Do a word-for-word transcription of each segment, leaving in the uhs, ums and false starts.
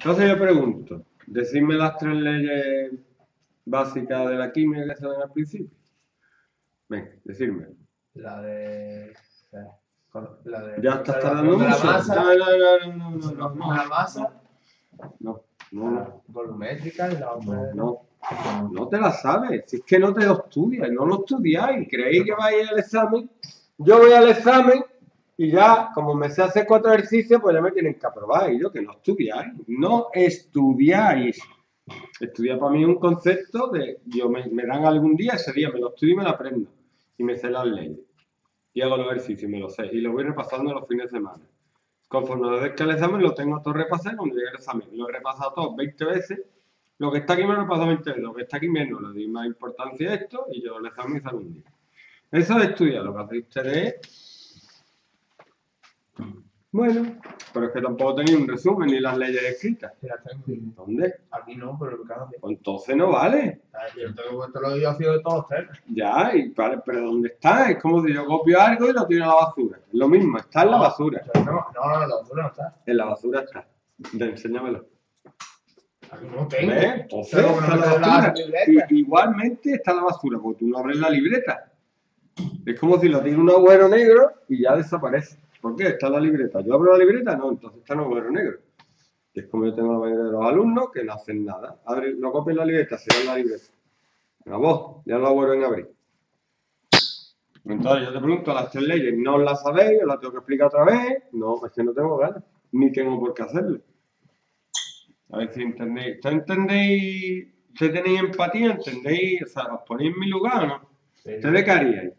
Entonces yo pregunto, decidme las tres leyes básicas de la química que se dan al principio. Venga, decidme. La de... La de ya está tardando mucho. La masa. No, no, no, no, no, no. La masa. No, no, no. Volumétrica y la otra. No, no, no te la sabes. Si es que no te lo estudias, no lo estudiáis. Creéis que vais al examen. Yo voy al examen. Y ya, como me sé hacer cuatro ejercicios, pues ya me tienen que aprobar. Y yo, que no estudiáis. No estudiáis. Estudiar para mí es un concepto de... Yo me, me dan algún día, ese día me lo estudio y me lo aprendo. Y me sé las leyes. Y hago los ejercicios y me lo sé. Y lo voy repasando los fines de semana. Conforme lo que el examen, lo tengo todo repasado. Cuando llegue el examen, lo he repasado todo veinte veces. Lo que está aquí me lo he repasado veinte veces. Lo que está aquí menos. Le doy más importancia a esto y yo el examen me salgo un día. Eso es estudiar. Lo que hacéis ustedes es... Bueno, pero es que tampoco tenéis un resumen ni las leyes escritas. Sí, las tengo. ¿Dónde? Aquí no, pero cada vez. Entonces no vale. Yo te lo digo así de todos ustedes. Ya, y vale, pero ¿dónde está? Es como si yo copio algo y lo tiro a la basura. Es lo mismo, está en la basura. No, no, en la basura no está. En la basura está. Enséñamelo. Aquí no tengo. ¿Ves? Entonces está en la basura. Igualmente está en la basura, porque tú no abres la libreta. Es como si lo tiro un agujero negro y ya desaparece. ¿Por qué? Está la libreta. ¿Yo abro la libreta? No, entonces está en un agujero negro. Es como yo tengo la mayoría de los alumnos que no hacen nada. Abre, no copian la libreta, se dan la libreta. A vos, ya la vuelven a abrir. Entonces yo te pregunto, las tres leyes, ¿no las sabéis? ¿Os las tengo que explicar otra vez? No, es que no tengo ganas. Ni tengo por qué hacerlo. A ver si entendéis. ¿Tú entendéis? ¿Ustedes tenéis empatía? ¿Entendéis? O sea, ¿os ponéis en mi lugar o no? Sí. ¿Ustedes qué haríais?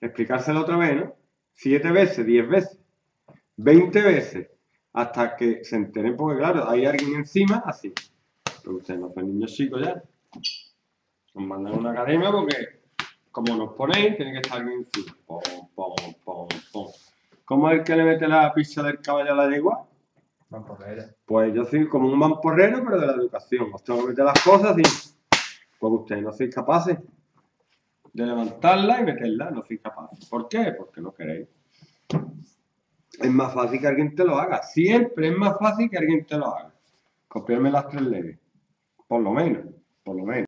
Explicárselo otra vez, ¿no? Siete veces, diez veces, veinte veces, hasta que se enteren, porque claro, hay alguien encima, así. Pero ustedes no son niños chicos ya. Nos mandan a una academia porque, como nos ponéis, tiene que estar alguien encima. Pom, pom, pom, pom. ¿Cómo es el que le mete la pizza del caballo a la yegua? Mamporrero. Pues yo soy como un mamporrero, pero de la educación. Os tengo que meter las cosas así. Porque ustedes no sois capaces de levantarla y meterla, no sois capaces. ¿Por qué? Porque no queréis. Es más fácil que alguien te lo haga. Siempre es más fácil que alguien te lo haga. Copiarme las tres leyes. Por lo menos. Por lo menos.